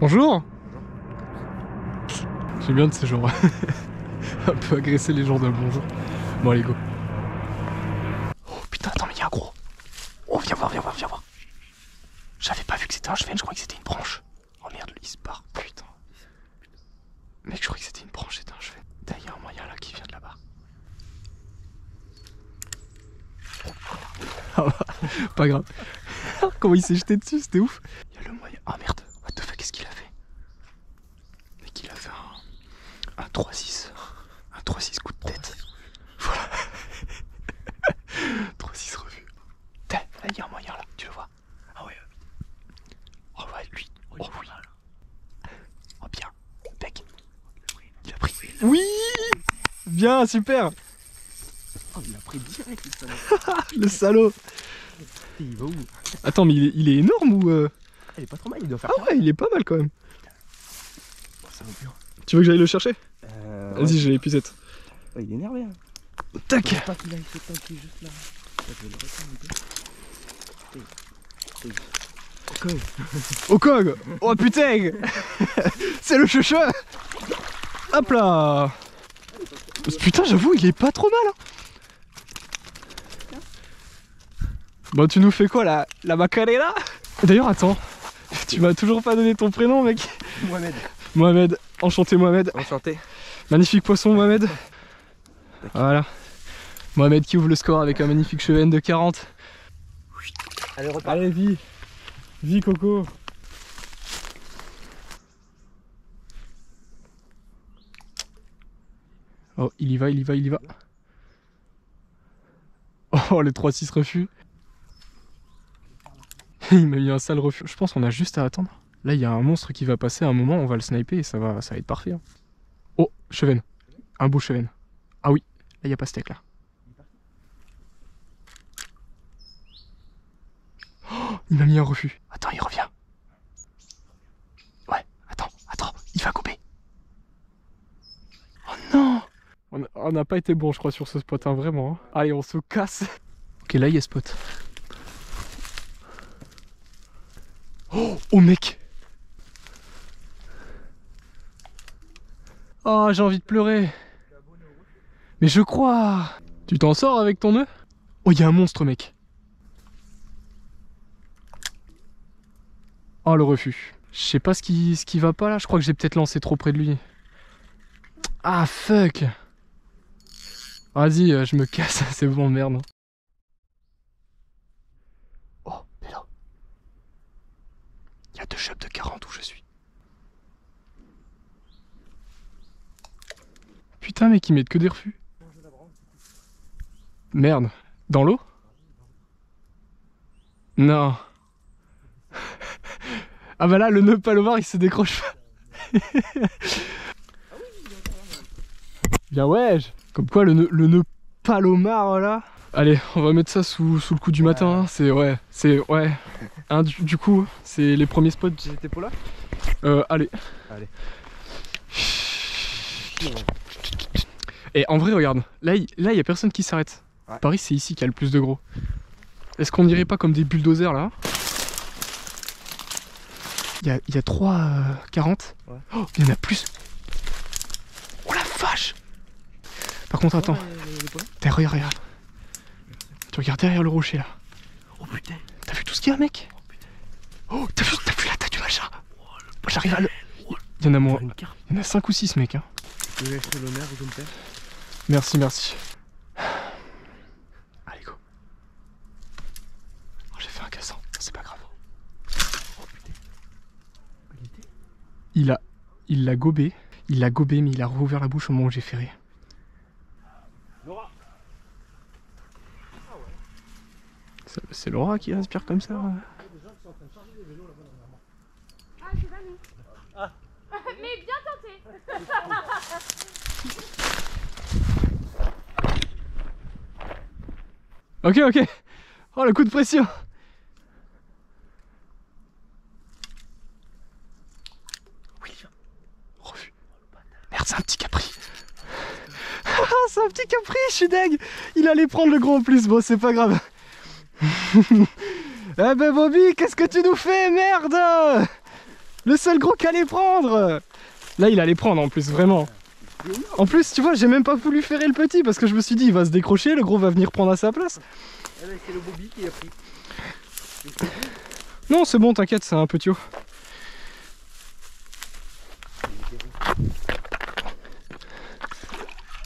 Bonjour. J'aime bien de ces gens. Un peu agresser les gens d'un bonjour. Bon allez go. Oh putain, attends mais il y a un gros. Oh viens voir, viens voir, viens voir. J'avais pas vu que c'était un chevesne, je croyais que c'était une branche. Oh merde, lui il se barre, putain. Mec, je croyais que c'était une branche, c'était un chevesne. D'ailleurs, il y a un moyen là qui vient de là-bas. Ah bah, pas grave. Comment il s'est jeté dessus, c'était ouf. Il y a le moyen. Ah merde, what the fuck, qu'est-ce qu'il a fait? Mec, il a fait un 3-6. Un 3-6 coup de tête. Voilà. 3-6 revu. Là, il y a un moyen là, tu le vois. Ah ouais. Oh ouais, lui. Oh oui. Oh bien. Mec. Il a pris. Oui. Bien, super. Oh, il a pris direct le salaud. Le salaud. Il va où? Attends, mais il est énorme ou il est pas trop mal, il doit faire. Ah ouais, il est pas mal quand même. Oh, ça va bien. Tu veux que j'aille le chercher? Vas-y, ouais. J'ai les pucettes. Ouais, il est énervé. Hein. Tac. Pas qu'il aille ce temps qui est juste là. Au cog. Oh putain. C'est le chouchou. Hop là. Putain, j'avoue, il est pas trop mal. Hein. Bon, tu nous fais quoi là, la macarena? D'ailleurs, attends, tu m'as toujours pas donné ton prénom, mec. Mohamed. Mohamed, enchanté Mohamed. Enchanté. Magnifique poisson, Mohamed. Voilà. Mohamed qui ouvre le score avec un magnifique chevesne de 40. Allez, repars. Allez, vie. Vie, Coco. Oh, il y va, il y va, il y va. Oh, les 3-6 refus. Il m'a mis un sale refus. Je pense qu'on a juste à attendre. Là, il y a un monstre qui va passer à un moment, on va le sniper et ça va être parfait. Hein. Oh, chevesne. Un beau chevesne. Ah oui, là, il n'y a pas steak là. Oh, il m'a mis un refus. Attends, il revient. Ouais, attends, attends, il va couper. Oh non! On n'a pas été bon, je crois, sur ce spot, hein, vraiment. Hein. Allez, on se casse. Ok, là, il y a spot. Oh, oh mec. Oh j'ai envie de pleurer. Mais je crois. Tu t'en sors avec ton nœud? Oh il y a un monstre mec. Oh le refus. Je sais pas ce qui va pas là. Je crois que j'ai peut-être lancé trop près de lui. Ah fuck. Vas-y je me casse. C'est bon merde. Il y a deux chevesnes de 40 où je suis. Putain mec, ils mettent que des refus. Merde. Dans l'eau? Non. Ah bah là, le nœud palomar, il se décroche pas. Bien wesh. Comme quoi, le nœud palomar, là. Allez, on va mettre ça sous le coup du matin, hein. c'est ouais. Hein, du coup, c'est les premiers spots. J'étais pour là. Allez. Et en vrai, regarde, là y a personne qui s'arrête. Ouais. Paris, c'est ici qu'il y a le plus de gros. Est-ce qu'on irait pas comme des bulldozers là? Il y a 3 40. Ouais. Oh, il y en a plus. Oh la vache. Par contre, attends. T'es regarde. Regarde derrière le rocher là. Oh putain. T'as vu tout ce qu'il y a mec? Oh putain. Oh t'as vu la tête du machin? Oh, j'arrive à le... Il y en a 5 ou 6 mec hein. Merci, merci. Allez go. Oh, j'ai fait un cassant, c'est pas grave. Oh putain. Il l'a gobé mais il a rouvert la bouche au moment où j'ai ferré. Laura. C'est Laura qui respire comme ça. Ah, c'est pas nous. Ah. Mais bien tenté. Ok. Oh, le coup de pression. William. Refus. Merde, c'est un petit capri. C'est un petit capri, je suis deg. Il allait prendre le gros en plus. Bon, c'est pas grave. Eh ben Bobby, qu'est-ce que tu nous fais, merde? Le seul gros qu'allait prendre. Là il allait prendre en plus, vraiment. En plus tu vois, j'ai même pas voulu ferrer le petit parce que je me suis dit il va se décrocher, le gros va venir prendre à sa place. C'est le Bobby qui a pris. Non c'est bon, t'inquiète, c'est un petit haut.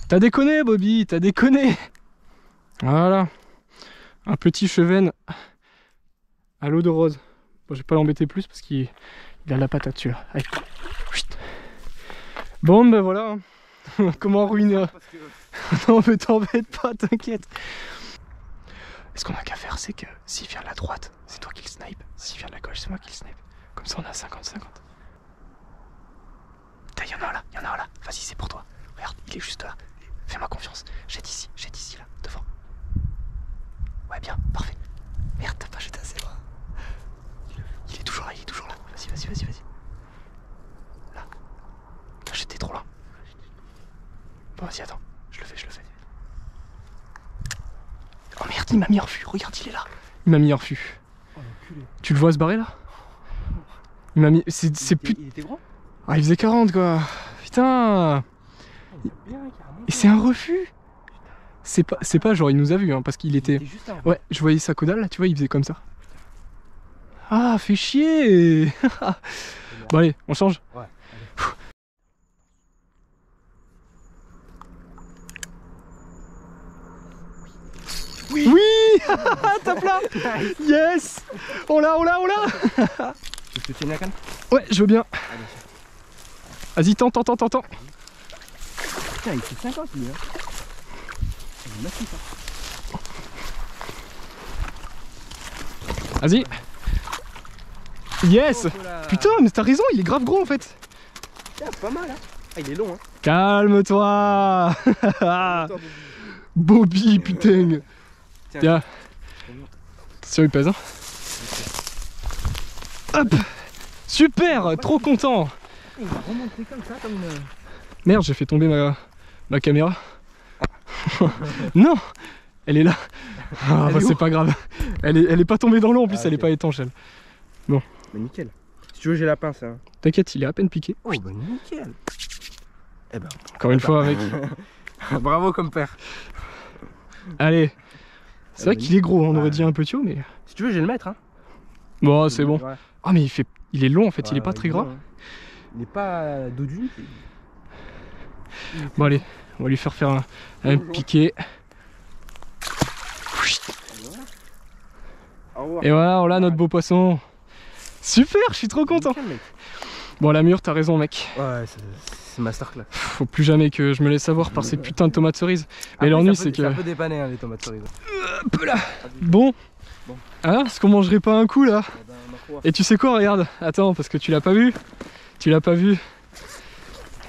T'as déconné Bobby, t'as déconné. Voilà. Un petit chevesne à l'eau de rose. Bon, je vais pas l'embêter plus parce qu'il a la patate dessus là. Allez. Bon ben voilà. Comment ruiner que... Non mais t'embête pas, t'inquiète. Et ce qu'on a qu'à faire, c'est que s'il vient de la droite, c'est toi qui le snipe. S'il vient de la gauche, c'est moi qui le snipe. Comme ça on a 50-50. Putain, y'en a un là, y'en a un là. Vas-y, c'est pour toi. Regarde, il est juste là. Fais-moi confiance. Jette ici là, devant. Ouais, bien, parfait. Merde, t'as pas jeté assez loin. Il est toujours là. Vas-y, vas-y, vas-y, vas-y. Là. Là, j'étais trop loin. Bon, vas-y, attends. Je le fais. Oh merde, il m'a mis en fût. Regarde, il est là. Il m'a mis en fût. Oh, tu le vois se barrer là? Il m'a mis. C'est putain. Il était grand? Ah, il faisait 40 quoi. Putain. Et c'est un refus. C'est pas genre il nous a vu hein, parce qu'il était... Ouais, je voyais sa caudale là, tu vois, il faisait comme ça. Ah, fait chier. Bon allez, on change. Ouais. Oui. Oui. Top là. Yes. On l'a. Tu te tiens la canne? Ouais, je veux bien. Vas-y, tente. Putain, il fait 50 lui hein. Vas-y. Yes. Putain mais t'as raison, il est grave gros en fait. Tiens, pas mal hein. Ah, il est long hein. Calme-toi. Bobby putain. Tiens. Attention il pèse hein. Hop. Super. Trop content. Il va remonter comme ça comme une... Merde, j'ai fait tomber ma caméra. Non, elle est là. Ah, bah, c'est pas grave. Elle est pas tombée dans l'eau en plus, ah, elle est pas étanche elle. Bon. Bah nickel. Si tu veux, j'ai la pince. Hein. T'inquiète, il est à peine piqué. Oh bah nickel. Eh ben. Encore une fois avec. Bravo comme père. Allez. C'est vrai qu'il est gros, on aurait dit un peu tuyau, mais. Si tu veux, je vais le mettre. Hein. Bon, c'est bon. Ouais. Ah mais il est long en fait, il est pas très gras. Hein. Il n'est pas dodu. Bon allez, on va lui faire un piqué. Et voilà, on a notre beau poisson. Super, je suis trop content. Bon la mûre, t'as raison mec. Ouais, c'est masterclass. Faut plus jamais que je me laisse avoir par ces putains de tomates cerises. Mais l'ennui c'est que... Ça peut dépanner hein, les tomates cerises. Là. Bon. Hein, est-ce qu'on mangerait pas un coup là? Et tu sais quoi, regarde. Attends, parce que tu l'as pas vu. Tu l'as pas vu.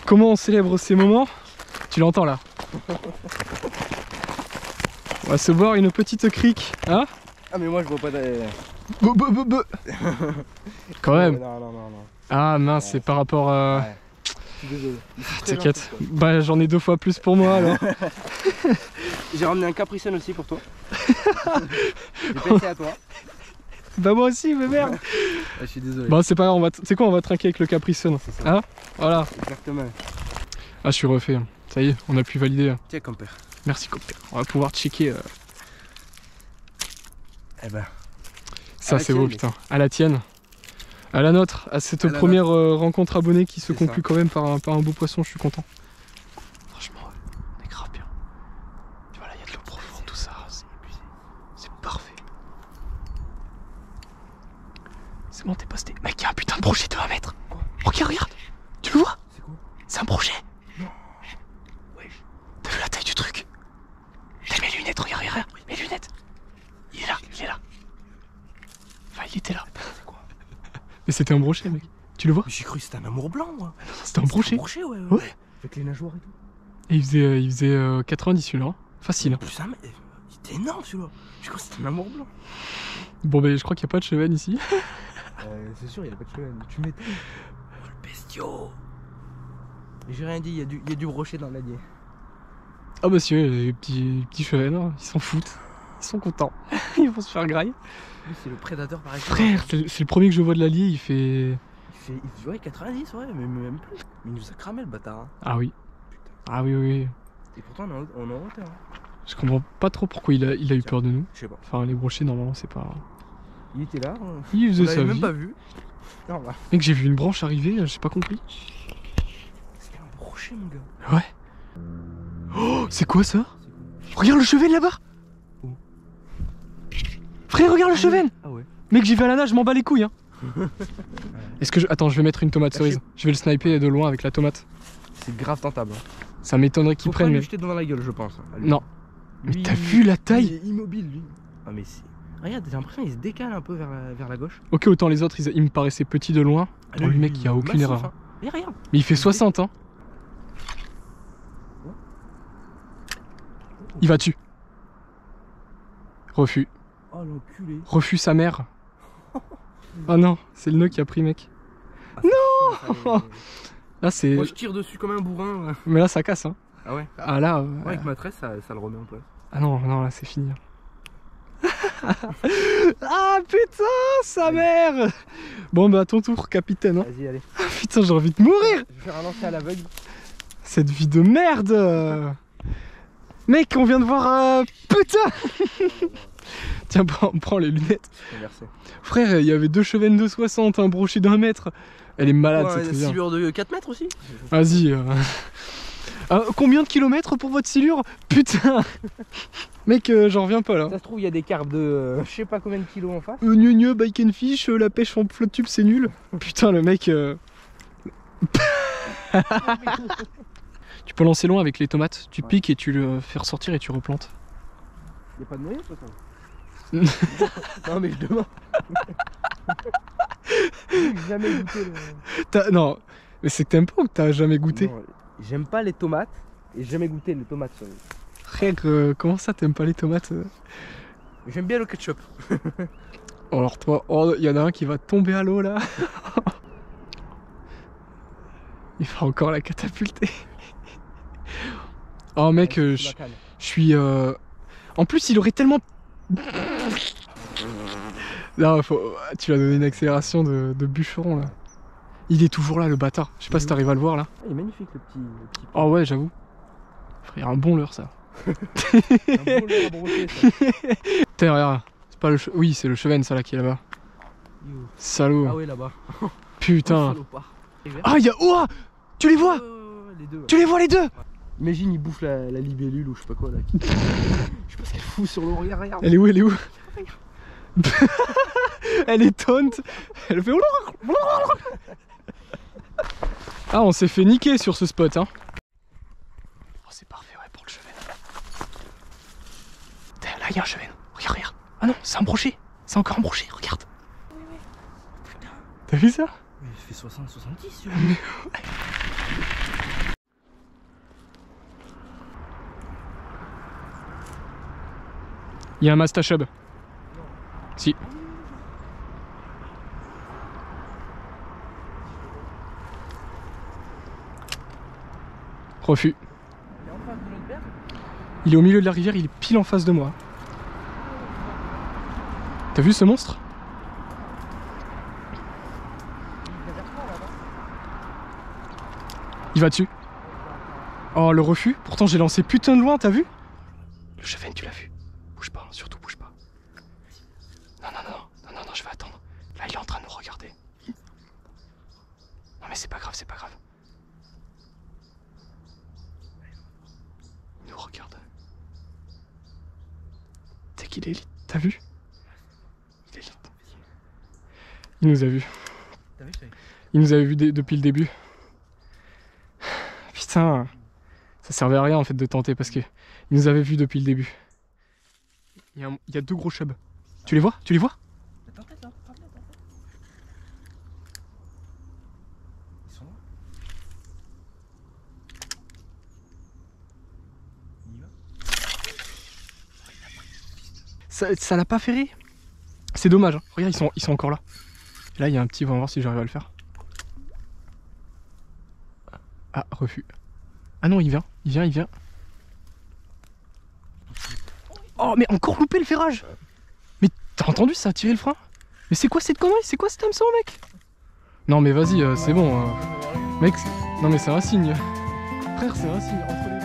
Comment on célèbre ces moments? Tu l'entends là. On va se boire une petite crique, hein? Ah mais moi je vois pas d'aller. Quand même. Non. Ah mince, ouais, c'est par rapport à... Ouais. Désolé. T'inquiète. Bah j'en ai deux fois plus pour moi alors. J'ai ramené un capricène aussi pour toi. J'ai pensé à toi. Bah moi aussi mais merde. Je suis désolé. Bon c'est pas grave, c'est quoi, on va trinquer avec le capricène. Hein? Voilà. Exactement. Ah je suis refait, ça y est, on a pu valider. Tiens compère. Merci compère. On va pouvoir checker. Eh ben. Ça c'est beau putain. À la tienne. À la nôtre, à cette première rencontre abonnée qui se conclut quand même par un beau poisson, je suis content. Franchement, on est grave bien. Tu vois là, il y a de l'eau profonde, tout ça. C'est parfait. C'est bon, t'es posté. Mec, il y a un putain de brochet de 1 mètre. Quoi? Regarde. Tu le vois? C'est quoi? C'est un brochet. Non. Ouais. T'as vu la taille du truc? T'as mes lunettes, regarde. Oui. Mes lunettes. Il est là. Enfin, il était là. Mais c'était un brochet mec, tu le vois? J'ai cru que c'était un amour blanc moi. Non, c'était un brochet. Ouais. Avec les nageoires et tout. Et il faisait 90 celui-là, hein. Facile. Putain mais il était énorme celui-là. Je crois que c'était un amour blanc. Bon ben je crois qu'il n'y a pas de chevesne ici. C'est sûr il n'y a pas de chevesne, tu m'étonnes. Oh le bestiau. J'ai rien dit, il y a du brochet dans l'année. Ah bah si, les petits chevesnes, hein. Ils s'en foutent. Ils sont contents, ils vont se faire grailler. C'est le prédateur par exemple. Frère, c'est le premier que je vois de l'allier, il fait il durait 90, ouais, mais même plus. Mais il nous a cramé le bâtard. Hein. Ah oui. Putain. Ah oui, oui. Et pourtant, on est en hauteur. Hein. Je comprends pas trop pourquoi il a eu peur de nous. Je sais pas. Enfin, les brochets, normalement, c'est pas. Il était là. Il faisait sa vie. On l'avait même pas vu. Non, bah. Mec, j'ai vu une branche arriver, j'ai pas compris. C'était un brochet, mon gars. Ouais. Oh, c'est quoi ça? Regarde le chevesne là-bas. Oh. Frère, regarde le chevesne. Ah ouais. Mec, j'y vais à la nage, je m'en bats les couilles. Hein. Est-ce que je... Attends, je vais mettre une tomate cerise. Je vais le sniper de loin avec la tomate. C'est grave tentable. Ça m'étonnerait qu'il prenne. Faut pas lui jeter dans la gueule, je pense. Allez. Non. Mais t'as vu la taille? Il est immobile, lui. Ah mais si. Regarde, j'ai l'impression qu'il se décale un peu vers la gauche. Ok, autant les autres, ils me paraissaient petits de loin. Ah, oh, le mec, il y a aucune erreur. Hein. Et regarde. Mais il fait 60, hein. Il va dessus. Refus. Oh l'enculé. Refus sa mère. Ah non, c'est le nœud qui a pris, mec. Ah, non. Là c'est... Moi je tire dessus comme un bourrin. Là. Mais là ça casse, hein. Ah ouais. Ah là... Ouais, avec ma tresse, ça le remet en place. Ah non, non, là c'est fini. Ah putain, sa mère. Bon bah à ton tour, capitaine. Hein. Vas-y, allez. Ah, putain, j'ai envie de mourir. Je vais faire un lancer à l'aveugle. Cette vie de merde. Mec, on vient de voir... Putain. Tiens, on prend les lunettes. Merci. Frère, il y avait deux chevesnes de 60, un brochet d'1 mètre. Elle est malade, ouais, cette silure de 4 mètres aussi. Vas-y. Combien de kilomètres pour votre silure? Putain. Mec, j'en reviens pas là. Ça se trouve, il y a des carpes de je sais pas combien de kilos en face. Gneu, bike and fish, la pêche en flotte tube, c'est nul. Putain, le mec... Tu peux lancer loin avec les tomates, tu piques et tu le fais ressortir et tu replantes. Y'a pas de moyen, toi? Non mais je demande. J'ai jamais goûté le... Non, mais c'est que t'aimes pas ou que t'as jamais goûté? J'aime pas les tomates et j'ai jamais goûté les tomates. Frère, comment ça t'aimes pas les tomates? J'aime bien le ketchup. Alors toi, oh, y en a un qui va tomber à l'eau là. Il va encore la catapulter. Oh mec, je suis... En plus, il aurait tellement... Là, faut... tu lui as donné une accélération de bûcheron, là. Il est toujours là, le bâtard. Je sais pas si t'arrives à le voir, là. Ah, il est magnifique, le petit... Oh ouais, j'avoue. Frère, un bon leurre, ça. Un bon leurre à brocher, ça. Putain, regarde. C'est pas le... Oui, c'est le chevesne, ça, là, qui est là-bas. Salaud. Ah ouais, là-bas. Putain. Oh, ah, il y a... Oh, tu les vois? Les deux, ouais. Tu les vois, les deux? Imagine, il bouffe la libellule ou je sais pas quoi là. Je sais pas ce qu'elle fout sur l'eau, regarde. Elle est où? Elle est où? Elle est tonte. Elle fait... Ah, on s'est fait niquer sur ce spot, hein. Oh, c'est parfait, ouais, pour le chevesne. Là, il y a un chevesne. Regarde, regarde. Ah non, c'est un brochet. C'est encore un brochet, regarde. Putain. T'as vu ça? Mais il fait 60, 70. Il y a un mastachub. Non. Si. Refus. Il est en face de l'autre berge ? Il est au milieu de la rivière, il est pile en face de moi. T'as vu ce monstre ? Il va dessus. Oh, le refus. Pourtant, j'ai lancé putain de loin, t'as vu ? Le chevesne, tu l'as vu ? Bouge pas, surtout bouge pas. Non, non, non, non, non, non, je vais attendre. Là, il est en train de nous regarder. Non, mais c'est pas grave, c'est pas grave. Il nous regarde. T'es qu'il est élite, t'as vu? Il est élite. Il nous a vus. Il nous avait vus depuis le début. Putain, ça servait à rien en fait de tenter parce que il nous avait vus depuis le début. Il y a deux gros chubs. Tu les vois? Tu les vois? Ils sont là. Il y va. Ça l'a pas ferré. C'est dommage, hein. Regarde, ils sont encore là. Et là, il y a un petit, on va voir si j'arrive à le faire. Ah, refus. Ah non, il vient. Oh mais encore loupé le ferrage. Mais t'as entendu, ça a tiré le frein. Mais c'est quoi cette connerie? C'est quoi cet hameçon, mec? Non mais vas-y, c'est bon. Mec, non mais c'est un signe. Frère, c'est un signe entre les...